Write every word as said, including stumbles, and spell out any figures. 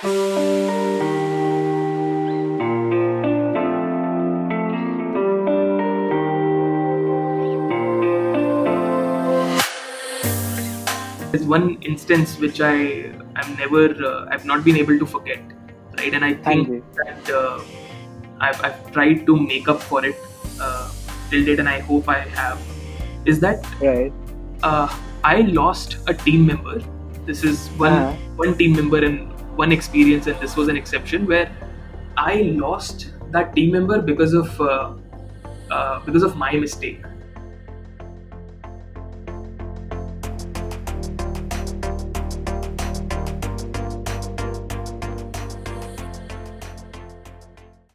There's one instance which I I've never uh, I've not been able to forget, right? And I think that uh, I've I've tried to make up for it uh, till date, and I hope I have. Is that right? Uh, I lost a team member. This is one uh-huh. one team member and one experience, and this was an exception where I lost that team member because of uh, uh, because of my mistake.